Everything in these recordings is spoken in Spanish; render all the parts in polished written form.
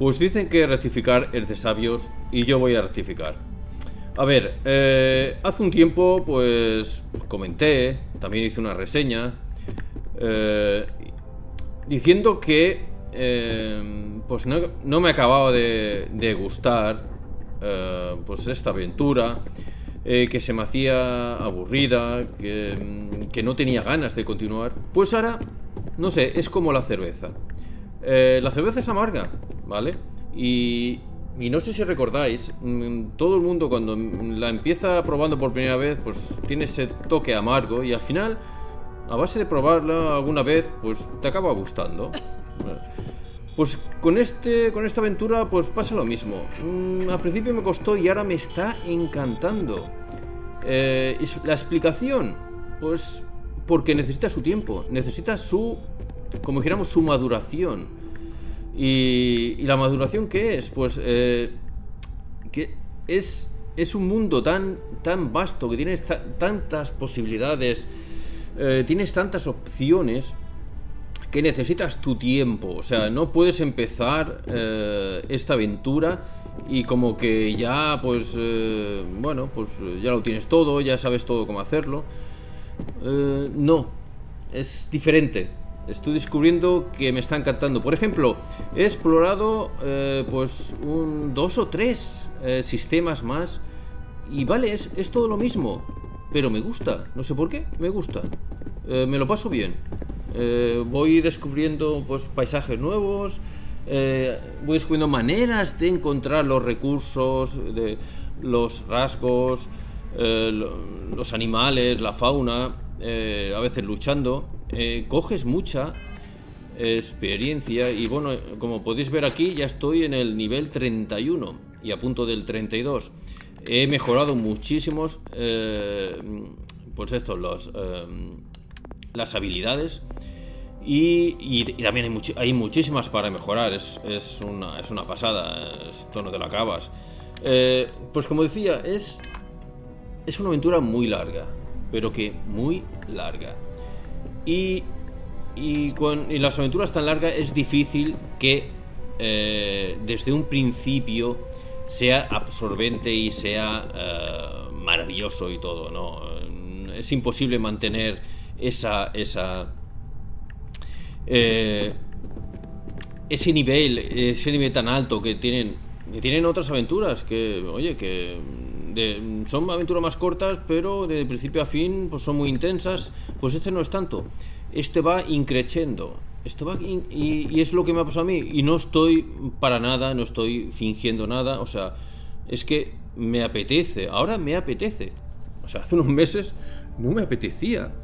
Pues dicen que rectificar es de sabios y yo voy a rectificar. A ver, hace un tiempo pues comenté, también hice una reseña diciendo que pues no me acababa de gustar pues esta aventura, que se me hacía aburrida, que no tenía ganas de continuar. Pues ahora, no sé, es como la cerveza. La cerveza es amarga, ¿vale? Y no sé si recordáis, todo el mundo cuando la empieza probando por primera vez, pues tiene ese toque amargo y al final, a base de probarla alguna vez, pues te acaba gustando. Pues con esta aventura pues pasa lo mismo. Al principio me costó y ahora me está encantando. La explicación, pues porque necesita su tiempo, necesita su, como dijéramos, su maduración. ¿Y la maduración qué es? Pues que es un mundo tan vasto, que tienes tantas posibilidades, tienes tantas opciones, que necesitas tu tiempo. O sea, no puedes empezar esta aventura y como que ya pues bueno, pues ya lo tienes todo, ya sabes todo cómo hacerlo. No, es diferente. Estoy descubriendo que me está encantando. Por ejemplo, he explorado pues dos o tres sistemas más y vale, es todo lo mismo, pero me gusta, no sé por qué, me gusta. Me lo paso bien. Voy descubriendo pues paisajes nuevos, voy descubriendo maneras de encontrar los recursos, de los rasgos, los animales, la fauna, a veces luchando, coges mucha experiencia. Y bueno, como podéis ver aquí, ya estoy en el nivel 31 y a punto del 32. He mejorado muchísimos pues estos, las habilidades. Y también hay muchísimas para mejorar. Es una pasada. Esto no te lo acabas. Pues como decía, es una aventura muy larga, pero que muy larga. Y las aventuras tan largas es difícil que desde un principio sea absorbente y sea maravilloso y todo, ¿no? Es imposible mantener ese nivel tan alto que tienen otras aventuras que, oye, que son aventuras más cortas, pero de principio a fin pues son muy intensas. Pues este no es tanto. Este va increciendo. Esto va y es lo que me ha pasado a mí. Y no estoy para nada, no estoy fingiendo nada. O sea, es que me apetece. Ahora me apetece. O sea, hace unos meses no me apetecía.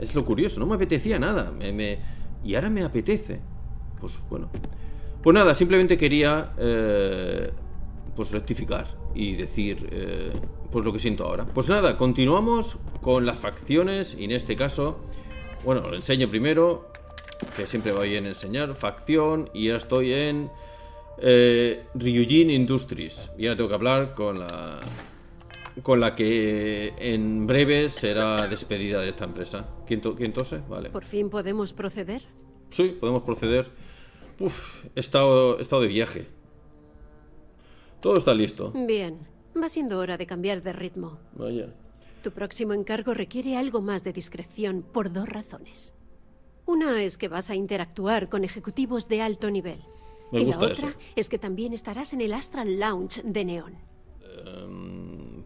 Es lo curioso, no me apetecía nada. Y ahora me apetece. Pues bueno. Pues nada, simplemente quería pues rectificar y decir pues lo que siento ahora. Pues nada, continuamos con las facciones. Y en este caso, bueno, lo enseño primero, que siempre va bien enseñar. Facción, y ya estoy en Ryujin Industries. Y ahora tengo que hablar con la que en breve será despedida de esta empresa. ¿Quién tose? Vale. ¿Por fin podemos proceder? Sí, podemos proceder. Uf, he estado de viaje. Todo está listo. Bien, va siendo hora de cambiar de ritmo. Vaya. Tu próximo encargo requiere algo más de discreción por dos razones. Una es que vas a interactuar con ejecutivos de alto nivel. Me gusta eso. Y la otra es que también estarás en el Astral Lounge de Neon.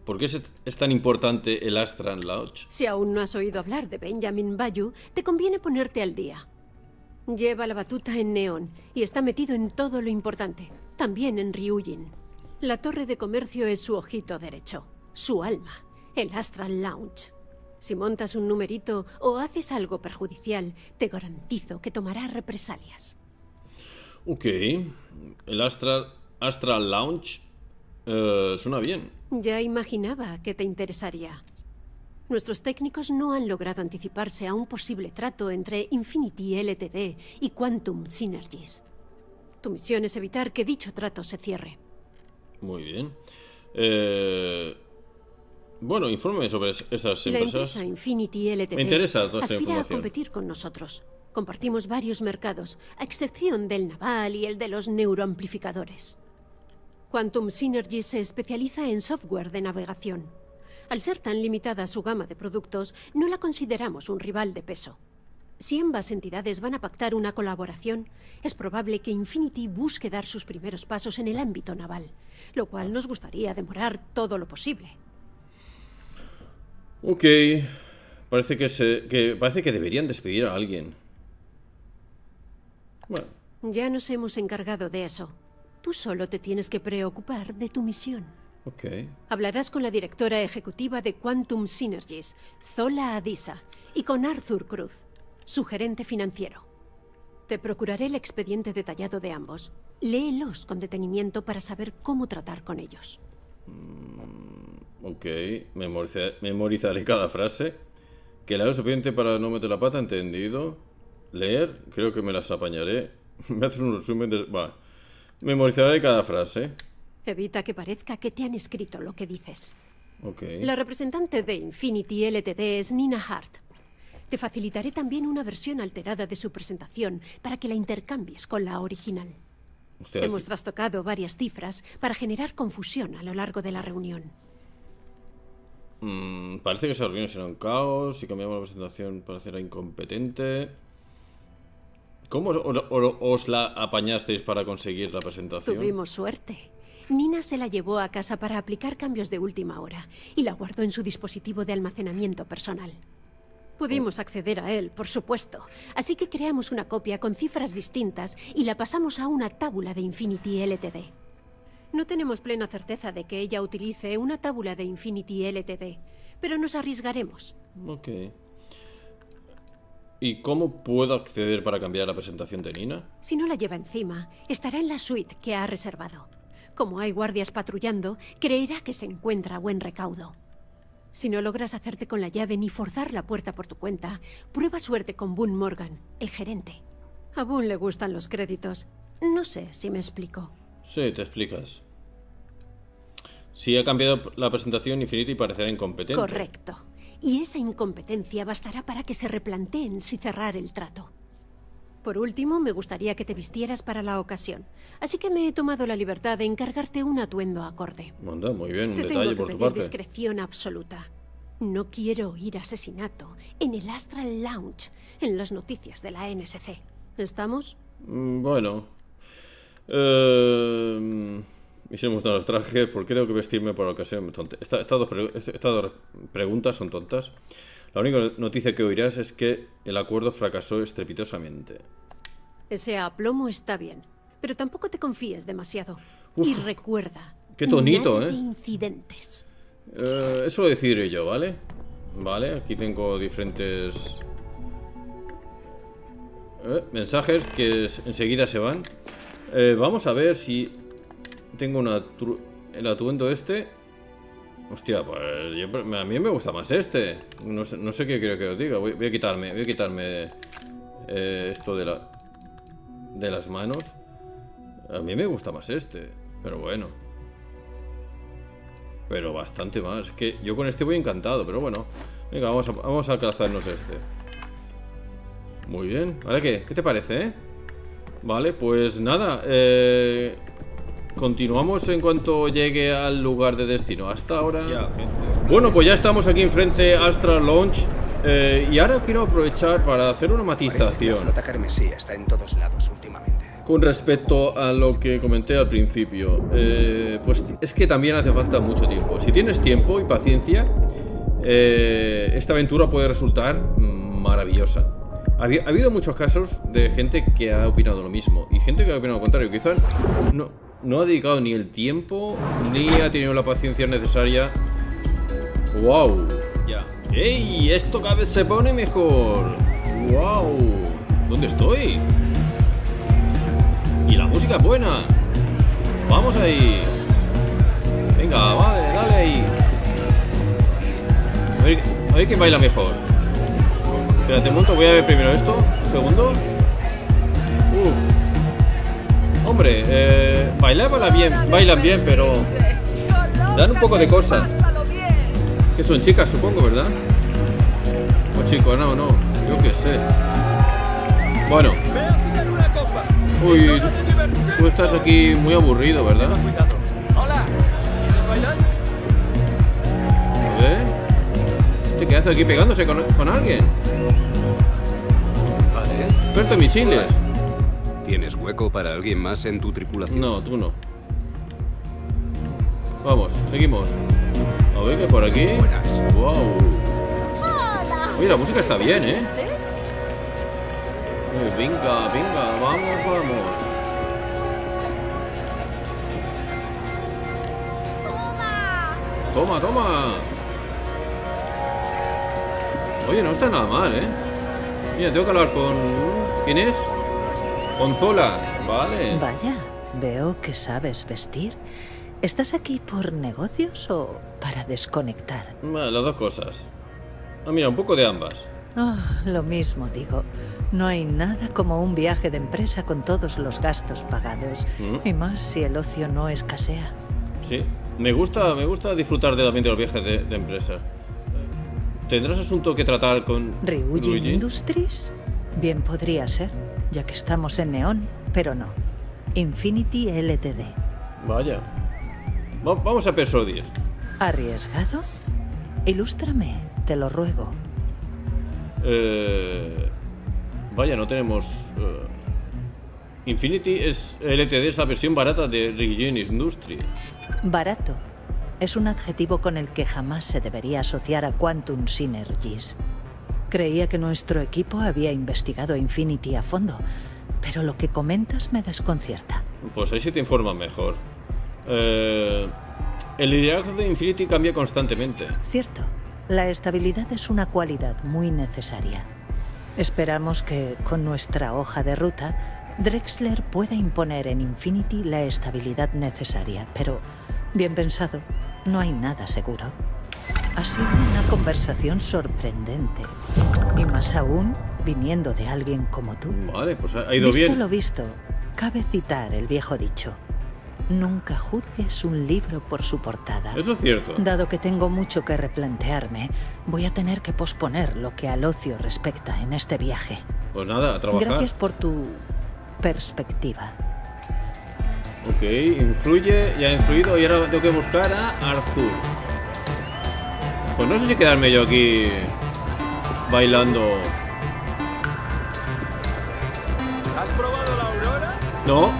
¿Por qué es tan importante el Astral Lounge? Si aún no has oído hablar de Benjamin Bayu, te conviene ponerte al día. Lleva la batuta en Neon y está metido en todo lo importante, también en Ryujin. La torre de comercio es su ojito derecho, su alma, el Astral Lounge. Si montas un numerito o haces algo perjudicial, te garantizo que tomará represalias. Ok, el Astral Lounge suena bien. Ya imaginaba que te interesaría. Nuestros técnicos no han logrado anticiparse a un posible trato entre Infinity LTD y Quantum Synergies. Tu misión es evitar que dicho trato se cierre. Muy bien. Bueno, infórmeme sobre esas empresas. La empresa Infinity LTD aspira a competir con nosotros. Compartimos varios mercados, a excepción del naval y el de los neuroamplificadores. Quantum Synergies se especializa en software de navegación. Al ser tan limitada su gama de productos, no la consideramos un rival de peso. Si ambas entidades van a pactar una colaboración, es probable que Infinity busque dar sus primeros pasos en el ámbito naval, lo cual nos gustaría demorar todo lo posible. Ok, parece que deberían despedir a alguien. Bueno. Ya nos hemos encargado de eso. Tú solo te tienes que preocupar de tu misión. Ok. Hablarás con la directora ejecutiva de Quantum Synergies, Zola Adisa, y con Arthur Cruz, su gerente financiero. Te procuraré el expediente detallado de ambos. Léelos con detenimiento para saber cómo tratar con ellos. Ok, memorizaré cada frase. Que la haga suficiente para no meter la pata, entendido. Leer, creo que me las apañaré. Me haces un resumen de... Va. Memorizaré cada frase. Evita que parezca que te han escrito lo que dices. Ok. La representante de Infinity LTD es Nina Hart. Te facilitaré también una versión alterada de su presentación para que la intercambies con la original. Hemos trastocado varias cifras para generar confusión a lo largo de la reunión. Parece que esa reunión será un caos y cambiamos la presentación para hacerla incompetente. ¿Cómo os la apañasteis para conseguir la presentación? Tuvimos suerte. Nina se la llevó a casa para aplicar cambios de última hora y la guardó en su dispositivo de almacenamiento personal. Pudimos acceder a él, por supuesto, así que creamos una copia con cifras distintas y la pasamos a una tábula de Infinity LTD. No tenemos plena certeza de que ella utilice una tábula de Infinity LTD, pero nos arriesgaremos. Ok. ¿Y cómo puedo acceder para cambiar la presentación de Nina? Si no la lleva encima, estará en la suite que ha reservado. Como hay guardias patrullando, creerá que se encuentra a buen recaudo. Si no logras hacerte con la llave ni forzar la puerta por tu cuenta, prueba suerte con Boone Morgan, el gerente. A Boone le gustan los créditos. No sé si me explico. Sí, te explicas. Si ha cambiado la presentación, Infinity parecerá incompetente. Correcto. Y esa incompetencia bastará para que se replanteen si cerrar el trato. Por último, me gustaría que te vistieras para la ocasión. Así que me he tomado la libertad de encargarte un atuendo acorde. Anda, muy bien, un detalle por tu parte. Te tengo que pedir discreción absoluta. No quiero oír asesinato en el Astral Lounge, en las noticias de la NSC. ¿Estamos? Bueno. Y si hemos dado los trajes, ¿por qué tengo que vestirme para la ocasión? Estas dos preguntas son tontas. La única noticia que oirás es que el acuerdo fracasó estrepitosamente. Ese aplomo está bien, pero tampoco te confíes demasiado. Uf, y recuerda, qué tonito, nada de incidentes. Eso lo decidiré yo, ¿vale? Vale, aquí tengo diferentes mensajes que enseguida se van. Vamos a ver si tengo el atuendo este. Hostia, pues a mí me gusta más este. No sé qué creo que os diga. Voy a quitarme esto de las manos. A mí me gusta más este. Pero bueno. Pero bastante más. Que yo con este voy encantado, pero bueno. Venga, vamos a calzarnos este. Muy bien. ¿Ahora qué? ¿Qué te parece, eh? Vale, pues nada. Continuamos en cuanto llegue al lugar de destino. Hasta ahora. Ya, bueno, pues ya estamos aquí enfrente a Astral Lounge. Y ahora quiero aprovechar para hacer una matización. Que la flota carmesí está en todos lados últimamente. Con respecto a lo que comenté al principio, pues es que también hace falta mucho tiempo. Si tienes tiempo y paciencia, esta aventura puede resultar maravillosa. Ha habido muchos casos de gente que ha opinado lo mismo y gente que ha opinado lo contrario. Quizás no ha dedicado ni el tiempo ni ha tenido la paciencia necesaria. ¡Wow! Ya. ¡Ey! Esto cada vez se pone mejor. ¡Wow! ¿Dónde estoy? Y la música es buena. Vamos ahí. Venga, vale, dale ahí. A ver quién baila mejor. Espérate un momento, voy a ver primero esto. Un segundo. Uf. Hombre, bailan bien, pero dan un poco de cosas. Que son chicas, supongo, ¿verdad? O chicos, no, yo qué sé. Bueno. Uy, tú estás aquí muy aburrido, ¿verdad? A ver. Este que hace aquí pegándose con alguien. Experto en misiles. ¿Tienes hueco para alguien más en tu tripulación? No, tú no. Vamos, seguimos. A ver que por aquí. Wow. Oye, la música está bien, ¿eh? Venga, venga, vamos, vamos. Toma, toma. Oye, no está nada mal, ¿eh? Mira, tengo que hablar con... ¿Quién es? Con Zola, vale. Vaya, veo que sabes vestir. ¿Estás aquí por negocios o para desconectar? Bueno, las dos cosas. Ah, mira, un poco de ambas. Oh, lo mismo digo. No hay nada como un viaje de empresa con todos los gastos pagados. Y más si el ocio no escasea. Sí, me gusta disfrutar de también de los viajes de empresa. ¿Tendrás asunto que tratar con Ryujin Industries? Bien podría ser, ya que estamos en Neon, pero no. Infinity LTD. Vaya. Vamos a persuadir. ¿Arriesgado? Ilústrame, te lo ruego. Vaya, no tenemos... Infinity es LTD, es la versión barata de Ryujin Industries. Barato. Es un adjetivo con el que jamás se debería asociar a Quantum Synergies. Creía que nuestro equipo había investigado Infinity a fondo, pero lo que comentas me desconcierta. Pues ahí sí te informan mejor. El liderazgo de Infinity cambia constantemente. Cierto. La estabilidad es una cualidad muy necesaria. Esperamos que, con nuestra hoja de ruta, Drexler pueda imponer en Infinity la estabilidad necesaria, pero, bien pensado, no hay nada seguro. Ha sido una conversación sorprendente, y más aún, viniendo de alguien como tú. Vale, pues ha ido bien. Visto lo visto, cabe citar el viejo dicho. Nunca juzgues un libro por su portada. Eso es cierto. Dado que tengo mucho que replantearme, voy a tener que posponer lo que al ocio respecta en este viaje. Pues nada, a trabajar. Gracias por tu perspectiva. Ok, influye, ya ha influido, y ahora tengo que buscar a Arthur. Pues no sé si quedarme yo aquí bailando. ¿Has probado la aurora? No.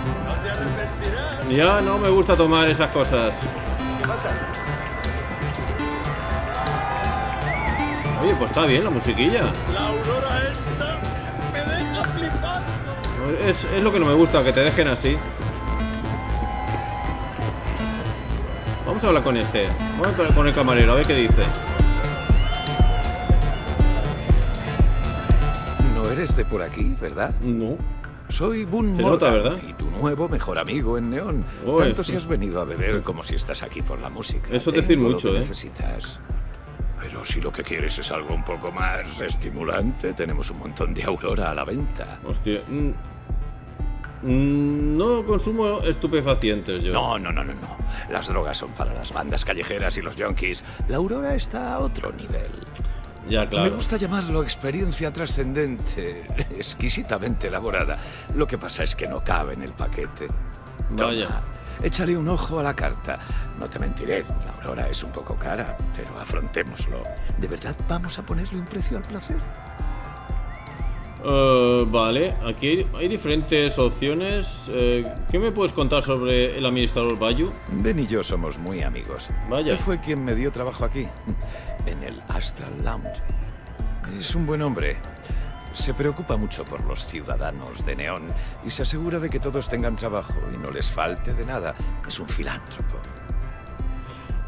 Ya no me gusta tomar esas cosas. ¿Qué pasa? Oye, pues está bien la musiquilla. La aurora esta me deja flipando. Es lo que no me gusta, que te dejen así. Vamos a hablar con este. Vamos a hablar con el camarero, a ver qué dice. No eres de por aquí, ¿verdad? No. Soy Boone Morgan y tu nuevo mejor amigo en Neon. Oy. Tanto si has venido a beber como si estás aquí por la música. Eso te decir mucho, ¿eh? Necesitas. Pero si lo que quieres es algo un poco más estimulante, tenemos un montón de aurora a la venta. Hostia. No consumo estupefacientes yo. No. Las drogas son para las bandas callejeras y los yonkis. La aurora está a otro nivel. Ya, claro. Me gusta llamarlo experiencia trascendente, exquisitamente elaborada. Lo que pasa es que no cabe en el paquete. Vaya. Toma, échale un ojo a la carta. No te mentiré, la aurora es un poco cara, pero afrontémoslo. ¿De verdad vamos a ponerle un precio al placer? Vale, aquí hay diferentes opciones. ¿Qué me puedes contar sobre el administrador Bayu? Ben y yo somos muy amigos. Vaya. Él fue quien me dio trabajo aquí, en el Astral Lounge. Es un buen hombre. Se preocupa mucho por los ciudadanos de Neón y se asegura de que todos tengan trabajo y no les falte de nada. Es un filántropo.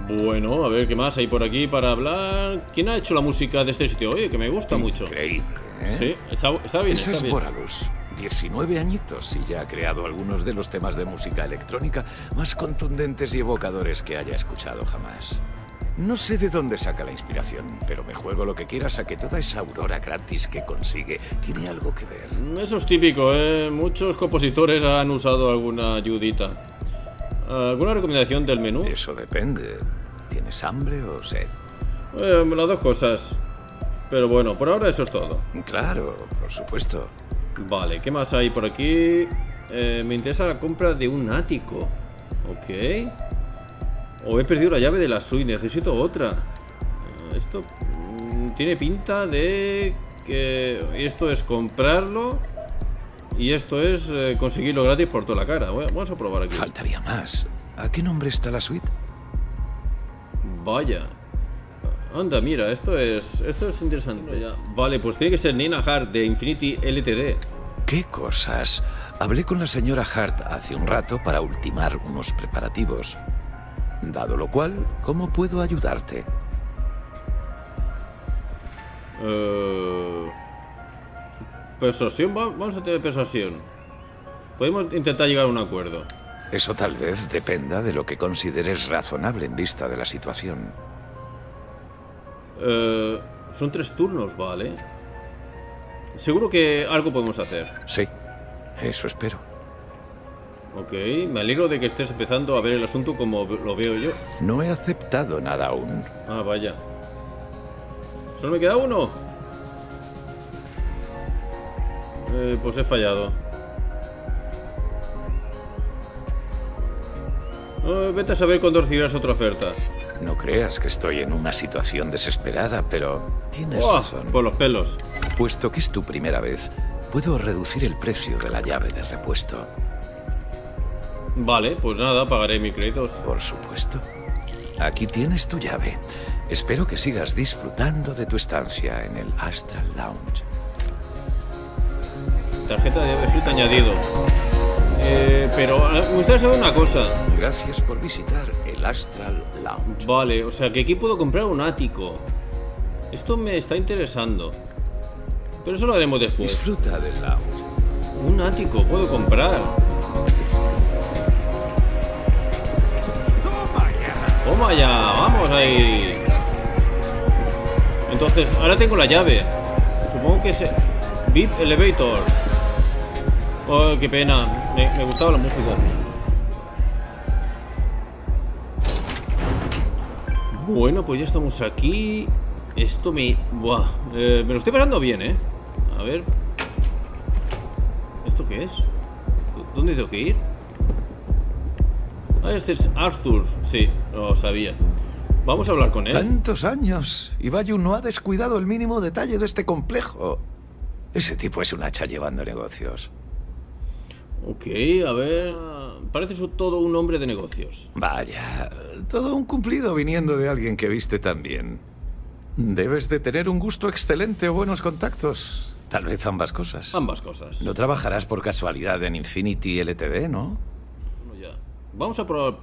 Bueno, a ver qué más hay por aquí para hablar. ¿Quién ha hecho la música de este sitio? Oye, que me gusta mucho. Increíble. ¿Eh? Sí, está bien. Esa es Bora Luz, 19 añitos y ya ha creado algunos de los temas de música electrónica más contundentes y evocadores que haya escuchado jamás. No sé de dónde saca la inspiración, pero me juego lo que quieras a que toda esa aurora gratis que consigue tiene algo que ver. Eso es típico, ¿eh? Muchos compositores han usado alguna ayudita. ¿Alguna recomendación del menú? Eso depende. ¿Tienes hambre o sed? Las dos cosas. Pero bueno, por ahora eso es todo. Claro, por supuesto. Vale, ¿qué más hay por aquí? Me interesa la compra de un ático. Ok. O he perdido la llave de la suite, necesito otra. Esto tiene pinta de que esto es comprarlo y esto es conseguirlo gratis por toda la cara. Vamos a probar aquí. Faltaría más. ¿A qué nombre está la suite? Vaya. Anda, mira, esto es interesante. Vale, pues tiene que ser Nina Hart de Infinity LTD. ¿Qué cosas? Hablé con la señora Hart hace un rato para ultimar unos preparativos. Dado lo cual, ¿cómo puedo ayudarte? Persuasión, vamos a tener persuasión. Podemos intentar llegar a un acuerdo. Eso tal vez dependa de lo que consideres razonable en vista de la situación. Son 3 turnos, vale. Seguro que algo podemos hacer. Sí, eso espero. Ok, me alegro de que estés empezando a ver el asunto como lo veo yo. No he aceptado nada aún. Ah, vaya. Solo me queda uno. Pues he fallado. Vete a saber cuándo recibirás otra oferta. No creas que estoy en una situación desesperada, pero tienes razón. Por los pelos. Puesto que es tu primera vez, puedo reducir el precio de la llave de repuesto. Vale, pues nada, pagaré mis créditos. Por supuesto. Aquí tienes tu llave. Espero que sigas disfrutando de tu estancia en el Astral Lounge. Tarjeta de llave añadido. Pero me gustaría saber una cosa. Gracias por visitar el Astral Lounge. Vale, o sea que aquí puedo comprar un ático. Esto me está interesando. Pero eso lo haremos después. Disfruta del lounge. Un ático puedo comprar. Toma ya, vamos ahí. Entonces, ahora tengo la llave. Supongo que es VIP Elevator. Oh, qué pena. Me gustaba la música. Bueno, pues ya estamos aquí. Esto me... Buah. Me lo estoy parando bien, ¿eh? A ver. ¿Esto qué es? ¿Dónde tengo que ir? Ah, este es Arthur. Sí, lo sabía. Vamos a hablar con él. Tantos años. Y Bayu no ha descuidado el mínimo detalle de este complejo. Ese tipo es un hacha llevando negocios. Ok, a ver... Parece todo un hombre de negocios. Vaya, todo un cumplido viniendo de alguien que viste tan bien. Debes de tener un gusto excelente o buenos contactos. Tal vez ambas cosas. Ambas cosas. No trabajarás por casualidad en Infinity LTD, ¿no? Vamos a probar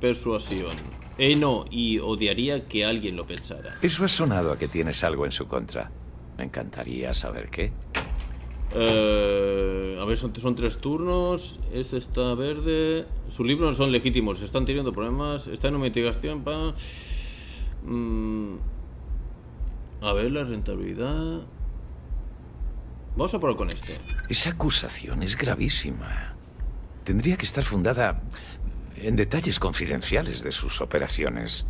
persuasión. No, y odiaría que alguien lo pensara. Eso ha sonado a que tienes algo en su contra. Me encantaría saber qué. A ver, son 3 turnos. Este está verde. Sus libros no son legítimos. Están teniendo problemas. Está en una investigación. A ver, la rentabilidad. Vamos a probar con este. Esa acusación es gravísima. Tendría que estar fundada en detalles confidenciales de sus operaciones.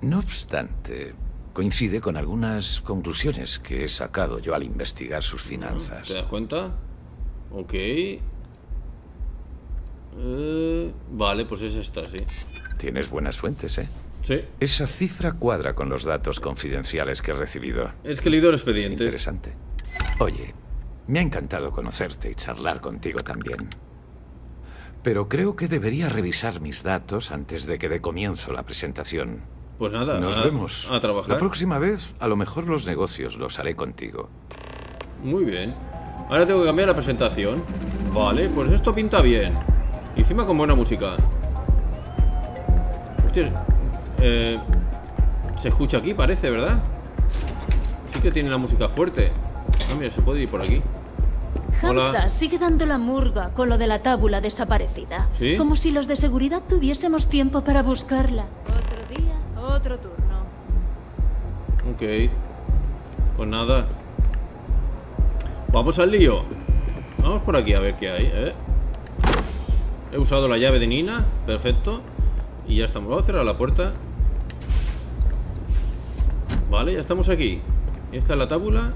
No obstante, coincide con algunas conclusiones que he sacado yo al investigar sus finanzas. ¿Te das cuenta? Ok. Vale, pues es esta, sí. Tienes buenas fuentes, ¿eh? Sí. Esa cifra cuadra con los datos confidenciales que he recibido. Es que he leído el expediente. Interesante. Oye, me ha encantado conocerte y charlar contigo también. Pero creo que debería revisar mis datos antes de que dé comienzo la presentación. Pues nada, nos vemos. A trabajar. La próxima vez, a lo mejor los negocios los haré contigo. Muy bien. Ahora tengo que cambiar la presentación. Vale, pues esto pinta bien. Y encima con buena música. Hostia, se escucha aquí, parece, ¿verdad? Sí que tiene la música fuerte. Ah, mira, se puede ir por aquí. Hamza, hola. Sigue dando la murga con lo de la tábula desaparecida. ¿Sí? Como si los de seguridad tuviésemos tiempo para buscarla. Otro día, otro turno. Ok. Pues nada. Vamos al lío. Vamos por aquí a ver qué hay, ¿eh? He usado la llave de Nina. Perfecto. Y ya estamos. Vamos a cerrar la puerta. Vale, ya estamos aquí. Esta es la tábula.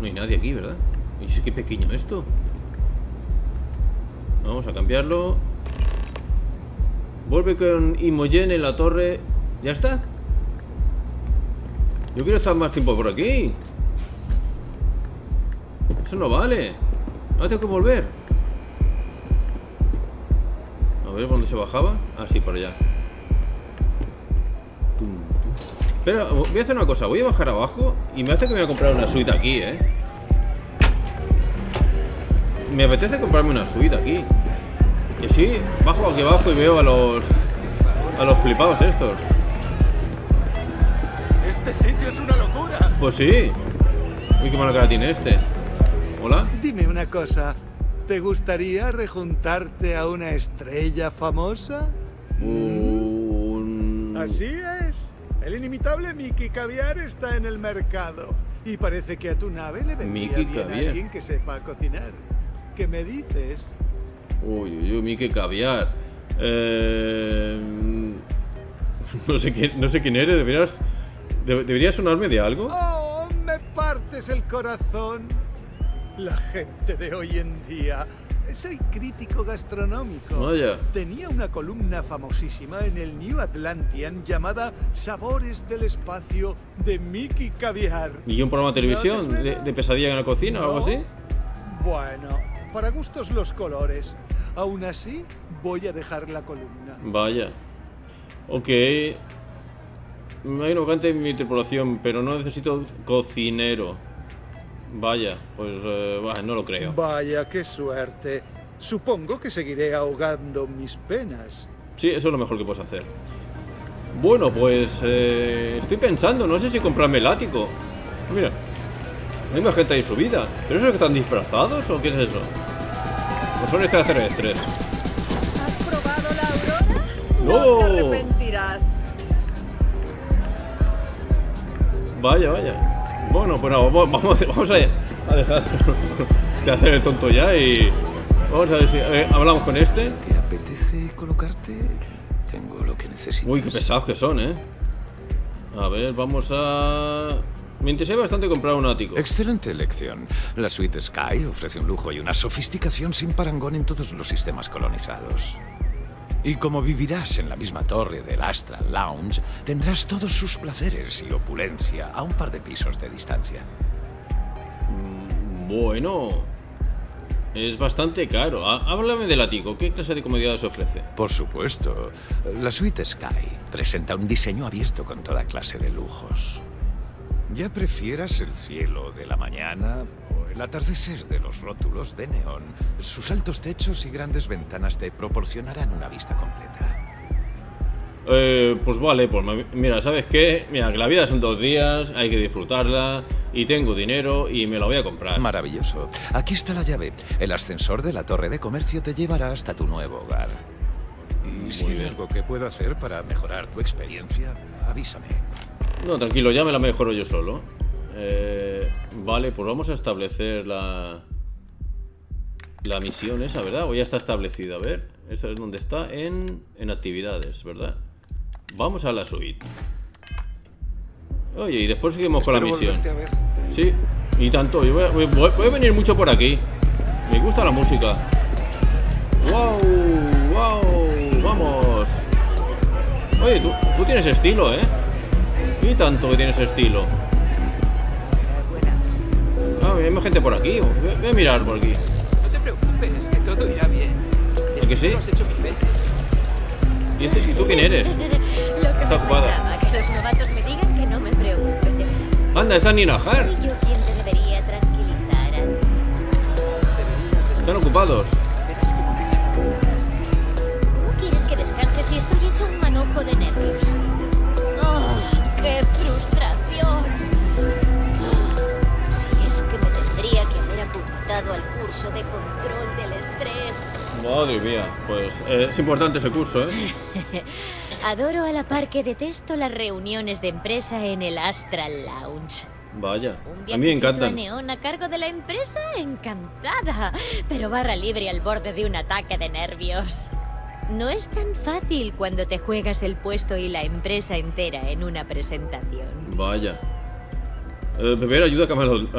No hay nadie aquí, ¿verdad? Y sí, qué pequeño esto. Vamos a cambiarlo. Vuelve con Imogen en la torre. ¿Ya está? Yo quiero estar más tiempo por aquí. Eso no vale. Ahora tengo que volver. A ver, ¿dónde se bajaba? Ah, sí, por allá. Pero voy a hacer una cosa. Voy a bajar abajo. Y me hace que me voy a comprar una suite aquí, ¿eh? Me apetece comprarme una suite aquí. Y así, bajo aquí abajo y veo a los flipados estos. Este sitio es una locura. Pues sí. Uy, qué mala cara tiene este. Hola. Dime una cosa. ¿Te gustaría rejuntarte a una estrella famosa? Así es. El inimitable Mickey Caviar está en el mercado. Y parece que a tu nave le vendría bien a alguien que sepa cocinar. ¿Qué me dices? Uy, uy, uy, Mickey Caviar. No sé quién eres, debería sonarme de algo. Oh, me partes el corazón. La gente de hoy en día. Soy crítico gastronómico. Vaya. Tenía una columna famosísima en el New Atlantian llamada Sabores del Espacio de Mickey Caviar. ¿Y un programa de televisión? ¿No de pesadilla en la cocina o algo así? Bueno, para gustos los colores. Aún así, voy a dejar la columna. Vaya. Ok. Hay un vacante en mi tripulación, pero no necesito cocinero. Vaya, pues no lo creo. Vaya, qué suerte. Supongo que seguiré ahogando mis penas. Sí, eso es lo mejor que puedes hacer. Bueno, pues estoy pensando, no sé si comprarme el ático. Mira, hay más gente ahí subida. ¿Pero eso es que están disfrazados o qué es eso? ¿O son extraterrestres? ¿Has probado la aurora? ¡No! ¡No te arrepentirás! Vaya, vaya. Bueno, pues no, vamos a dejar de hacer el tonto ya y vamos a ver si hablamos con este. ¿Te apetece colocarte? Tengo lo que necesitas. Uy, qué pesados que son, ¿eh? A ver, vamos a... Me interesa bastante comprar un ático. Excelente elección. La suite Sky ofrece un lujo y una sofisticación sin parangón en todos los sistemas colonizados. Y como vivirás en la misma torre del Astral Lounge, tendrás todos sus placeres y opulencia a un par de pisos de distancia. Bueno, es bastante caro. Háblame del ático. ¿Qué clase de comodidades ofrece? Por supuesto. La suite Sky presenta un diseño abierto con toda clase de lujos. Ya prefieras el cielo de la mañana... El atardecer de los rótulos de neón, sus altos techos y grandes ventanas te proporcionarán una vista completa. Pues vale, pues mira, ¿sabes qué? Mira, que la vida son 2 días, hay que disfrutarla y tengo dinero y me la voy a comprar. Maravilloso. Aquí está la llave. El ascensor de la torre de comercio te llevará hasta tu nuevo hogar. Y si hay algo que pueda hacer para mejorar tu experiencia, avísame. No, tranquilo, ya me la mejoro yo solo. Vale, pues vamos a establecer la misión esa, ¿verdad? O ya está establecida, a ver. Esa es donde está, en actividades, ¿verdad? Vamos a la suite. Oye, y después seguimos con la misión. Sí, y tanto, yo voy a venir mucho por aquí. Me gusta la música. ¡Wow! ¡Wow! ¡Vamos! Oye, tú tienes estilo, ¿eh? Y tanto que tienes estilo. Ah, hay gente por aquí. Voy a mirar por aquí. No te preocupes, que todo irá bien. ¿Es que sí? Lo has hecho 1000 veces. ¿Y tú quién eres? Está ocupada. Que los novatos me digan que no me preocupe. Anda, está Nina Hart. Soy yo quien te debería tranquilizar a ti. Están ocupados. ¿Cómo quieres que descanse si estoy hecha un manojo de nervios? ¡Oh, qué frustración! Al curso de control del estrés. Madre mía, pues es importante ese curso, ¿eh? Adoro a la par que detesto las reuniones de empresa en el Astral Lounge. Vaya, a mí me encantan. Un viajecito a Neon a cargo de la empresa, encantada, pero barra libre al borde de un ataque de nervios. No es tan fácil cuando te juegas el puesto y la empresa entera en una presentación. Vaya. Beber ayuda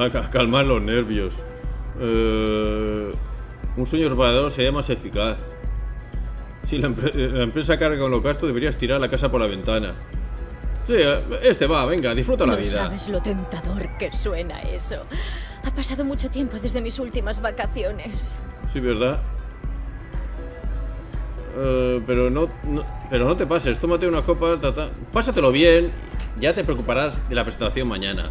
a calmar los nervios. Un sueño reparador sería más eficaz. Si la empresa carga con los gastos, deberías tirar la casa por la ventana. Sí, este va, venga, disfruta la vida. No sabes lo tentador que suena eso. Ha pasado mucho tiempo desde mis últimas vacaciones. Sí, ¿verdad? Pero no te pases, tómate una copa, pásatelo bien. Ya te preocuparás de la presentación mañana.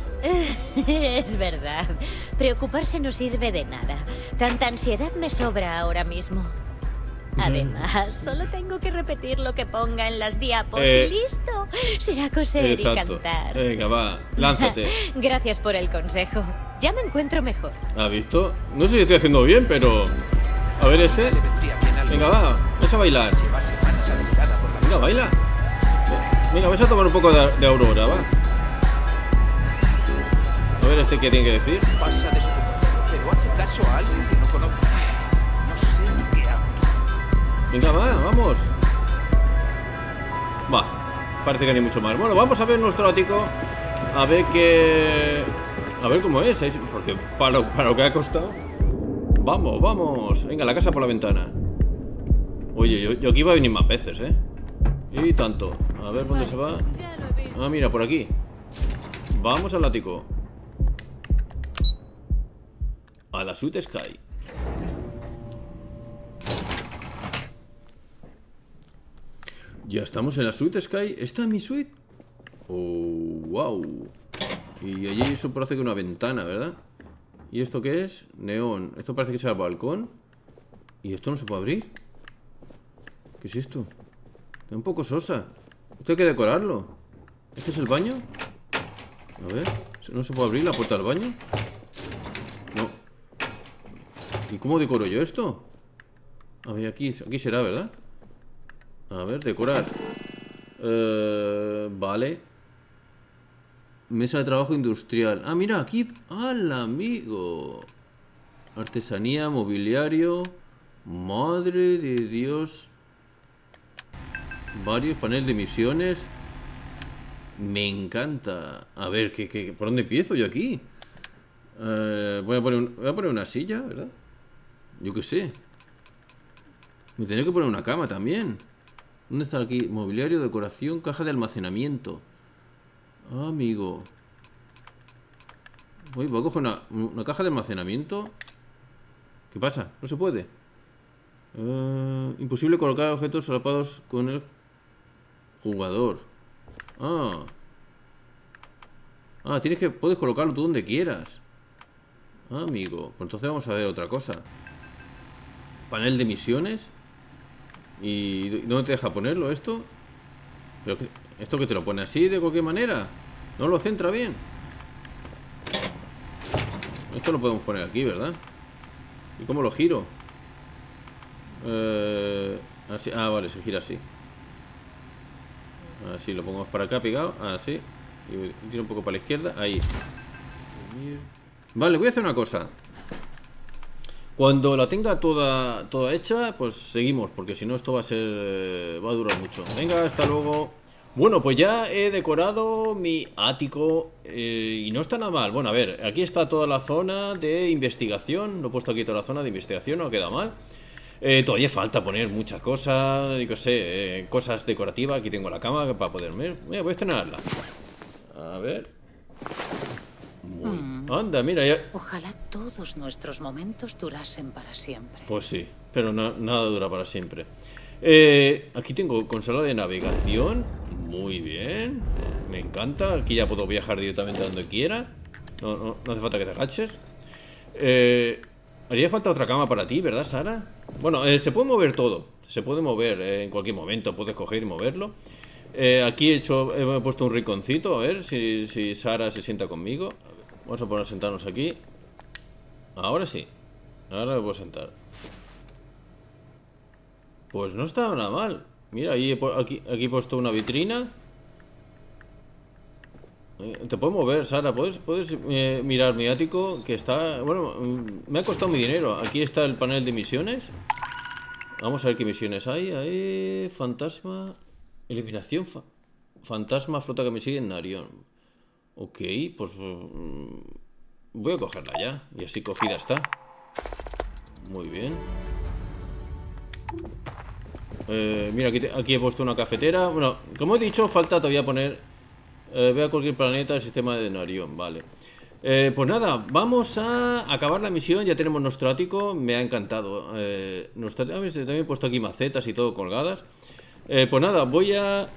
Es verdad. Preocuparse no sirve de nada. Tanta ansiedad me sobra ahora mismo. Además, solo tengo que repetir lo que ponga en las diapos y listo. Será coser y cantar. Venga, va, lánzate. Gracias por el consejo. Ya me encuentro mejor. ¿Has visto? No sé si estoy haciendo bien, pero... A ver este. Venga, va, vas a bailar. Venga, baila. Venga, vas a tomar un poco de aurora, va. A ver este qué tiene que decir. Pasa de su... Pero hace caso a alguien que no conoce. No sé ni qué hago. Venga, va, vamos. Va, parece que ni mucho más. Bueno, vamos a ver nuestro ático. A ver qué... A ver cómo es, porque para lo que ha costado. Vamos, vamos. Venga, la casa por la ventana. Oye, yo aquí iba a venir más veces, ¿eh? Y tanto. A ver, ¿dónde se va? Ah, mira, por aquí. Vamos al ático. A la Suite Sky. Ya estamos en la Suite Sky. ¿Está mi suite? Oh, wow. Y allí eso parece que una ventana, ¿verdad? ¿Y esto qué es? Neón. Esto parece que sea el balcón. ¿Y esto no se puede abrir? ¿Qué es esto? Está un poco sosa. Esto hay que decorarlo. ¿Este es el baño? A ver. ¿No se puede abrir la puerta del baño? No. ¿Y cómo decoro yo esto? A ver, aquí será, ¿verdad? A ver, decorar. Vale. Mesa de trabajo industrial. Ah, mira, aquí. ¡Al amigo! Artesanía, mobiliario. Madre de Dios. Varios paneles de misiones. Me encanta. A ver, ¿por dónde empiezo yo aquí? Voy a poner una silla, ¿verdad? Yo qué sé. Me tendría que poner una cama también. ¿Dónde está aquí? Mobiliario, decoración, caja de almacenamiento. Ah, amigo. Uy, voy a coger una caja de almacenamiento. ¿Qué pasa? No se puede. Imposible colocar objetos solapados con el... jugador. Ah, puedes colocarlo tú donde quieras. Ah, amigo. Pues entonces vamos a ver otra cosa. Panel de misiones. ¿Y dónde te deja ponerlo esto? Pero que, esto que te lo pone así de cualquier manera. No lo centra bien. Esto lo podemos poner aquí, ¿verdad? ¿Y cómo lo giro? Así, ah, vale, se gira así. Así, lo pongo para acá pegado, así. Y tiro un poco para la izquierda, ahí. Vale, voy a hacer una cosa. Cuando la tenga toda hecha, pues seguimos, porque si no esto va a durar mucho. Venga, hasta luego. Bueno, pues ya he decorado mi ático y no está nada mal. Bueno, a ver, aquí está toda la zona de investigación. Lo he puesto aquí toda la zona de investigación, no queda mal. Todavía falta poner muchas cosas, yo qué sé, cosas decorativas. Aquí tengo la cama para poder ver. Mira, voy a estrenarla. A ver. Anda, mira ya. Ojalá todos nuestros momentos durasen para siempre. Pues sí, pero nada dura para siempre. Aquí tengo consola de navegación. Muy bien. Me encanta. Aquí ya puedo viajar directamente a donde quiera. No hace falta que te agaches. Haría falta otra cama para ti, ¿verdad, Sara? Bueno, se puede mover todo. Se puede mover en cualquier momento. Puedes coger y moverlo. Aquí he puesto un rinconcito. A ver si Sara se sienta conmigo. Vamos a poner a sentarnos aquí. Ahora sí. Ahora me puedo sentar. Pues no está nada mal. Mira, aquí he puesto una vitrina. Te puedes mover, Sara. Puedes mirar mi ático, que está... Bueno, me ha costado mi dinero. Aquí está el panel de misiones. Vamos a ver qué misiones hay. Ahí, fantasma. Eliminación. Fantasma, flota que me sigue en Narion. Ok, pues... voy a cogerla ya. Y así cogida está. Muy bien. Mira, aquí he puesto una cafetera. Bueno, como he dicho, falta todavía poner... ve a cualquier planeta del sistema de Narión, vale. Pues nada, vamos a acabar la misión. Ya tenemos nuestro ático, me ha encantado. También he puesto aquí macetas y todo colgadas. Pues nada, voy a...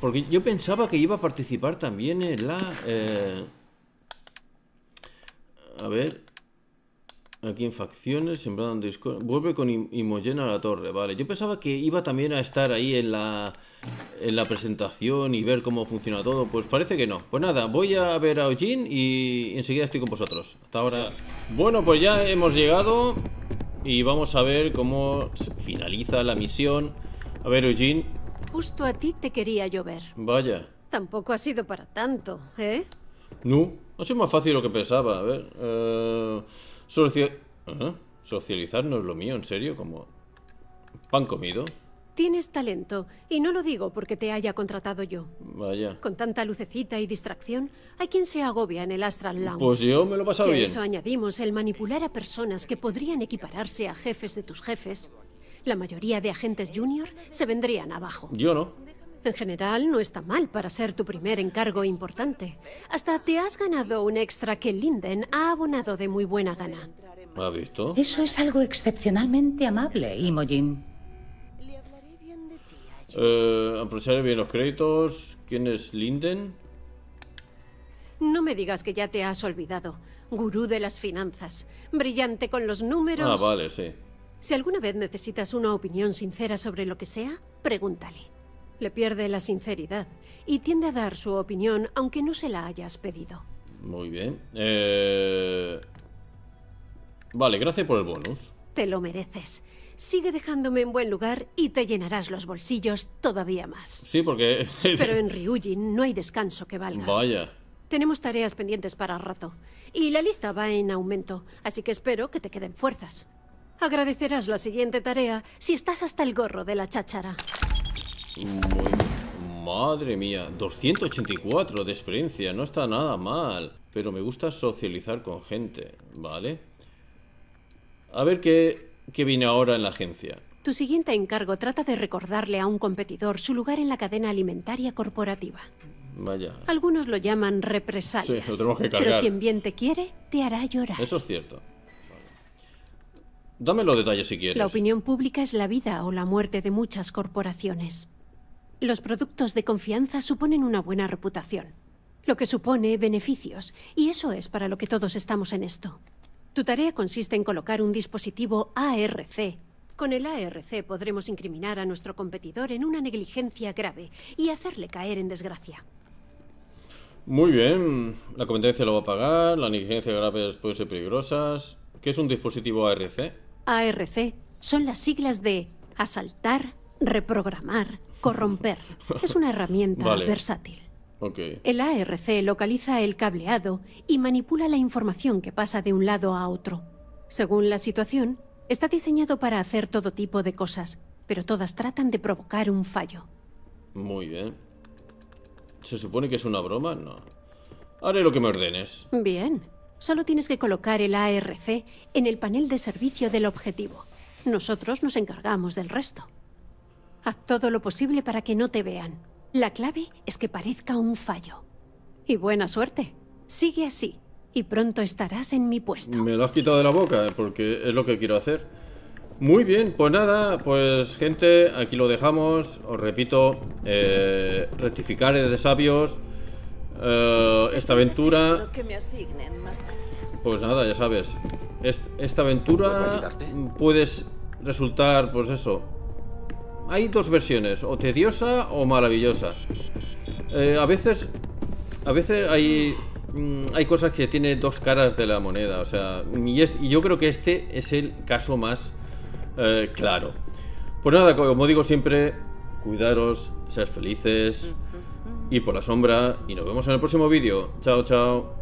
Porque yo pensaba que iba a participar también en la... A ver... Aquí en facciones, sembrado en Discord. Vuelve con Imogen a la torre, vale. Yo pensaba que iba también a estar ahí en la presentación y ver cómo funciona todo. Pues parece que no. Pues nada, voy a ver a Eugene y enseguida estoy con vosotros. Hasta ahora. Bueno, pues ya hemos llegado y vamos a ver cómo finaliza la misión. A ver, Eugene. Justo a ti te quería llover. Vaya. Tampoco ha sido para tanto, ¿eh? No, ha sido más fácil lo que pensaba. A ver... Socializar no es lo mío, en serio, como pan comido. Tienes talento, y no lo digo porque te haya contratado yo. Vaya. Con tanta lucecita y distracción, hay quien se agobia en el Astral Lounge. Pues yo me lo he pasado bien. Si a eso añadimos el manipular a personas que podrían equipararse a jefes de tus jefes, la mayoría de agentes junior se vendrían abajo. Yo no. En general, no está mal para ser tu primer encargo importante. Hasta te has ganado un extra que Linden ha abonado de muy buena gana. ¿Ha visto? Eso es algo excepcionalmente amable, Imogen. Aprovecharé bien los créditos. ¿Quién es Linden? No me digas que ya te has olvidado. Gurú de las finanzas. Brillante con los números. Ah, vale, sí. Si alguna vez necesitas una opinión sincera sobre lo que sea, pregúntale. Le pierde la sinceridad y tiende a dar su opinión aunque no se la hayas pedido. Muy bien. Vale, gracias por el bonus. Te lo mereces. Sigue dejándome en buen lugar y te llenarás los bolsillos todavía más. Sí, porque... Pero en Ryujin no hay descanso que valga. Vaya. Tenemos tareas pendientes para rato y la lista va en aumento, así que espero que te queden fuerzas. Agradecerás la siguiente tarea si estás hasta el gorro de la cháchara. Madre mía, 284 de experiencia, no está nada mal. Pero me gusta socializar con gente, ¿vale? A ver qué viene ahora en la agencia. Tu siguiente encargo trata de recordarle a un competidor su lugar en la cadena alimentaria corporativa. Vaya. Algunos lo llaman represalias. Sí, lo tenemos que cargar. Pero quien bien te quiere, te hará llorar. Eso es cierto. Vale. Dame los detalles si quieres. La opinión pública es la vida o la muerte de muchas corporaciones. Los productos de confianza suponen una buena reputación, lo que supone beneficios, y eso es para lo que todos estamos en esto. Tu tarea consiste en colocar un dispositivo ARC. Con el ARC podremos incriminar a nuestro competidor en una negligencia grave y hacerle caer en desgracia. Muy bien, la competencia lo va a pagar, la negligencia grave puede ser peligrosas. ¿Qué es un dispositivo ARC? ARC son las siglas de asaltar, reprogramar, corromper. Es una herramienta versátil. Okay. El ARC localiza el cableado y manipula la información que pasa de un lado a otro. Según la situación, está diseñado para hacer todo tipo de cosas, pero todas tratan de provocar un fallo. Muy bien. ¿Se supone que es una broma? No. Haré lo que me ordenes. Bien. Solo tienes que colocar el ARC en el panel de servicio del objetivo. Nosotros nos encargamos del resto. Haz todo lo posible para que no te vean. La clave es que parezca un fallo. Y buena suerte. Sigue así y pronto estarás en mi puesto. Me lo has quitado de la boca porque es lo que quiero hacer. Muy bien, pues nada, pues gente, aquí lo dejamos. Os repito, rectificar es de sabios. Esta aventura... Pues nada, ya sabes. Esta aventura puedes resultar, pues eso... Hay dos versiones, o tediosa o maravillosa. A veces hay cosas que tienen dos caras de la moneda, o sea, y yo creo que este es el caso más claro. Pues nada, como digo siempre, cuidaros, sed felices, ir por la sombra y nos vemos en el próximo vídeo. Chao, chao.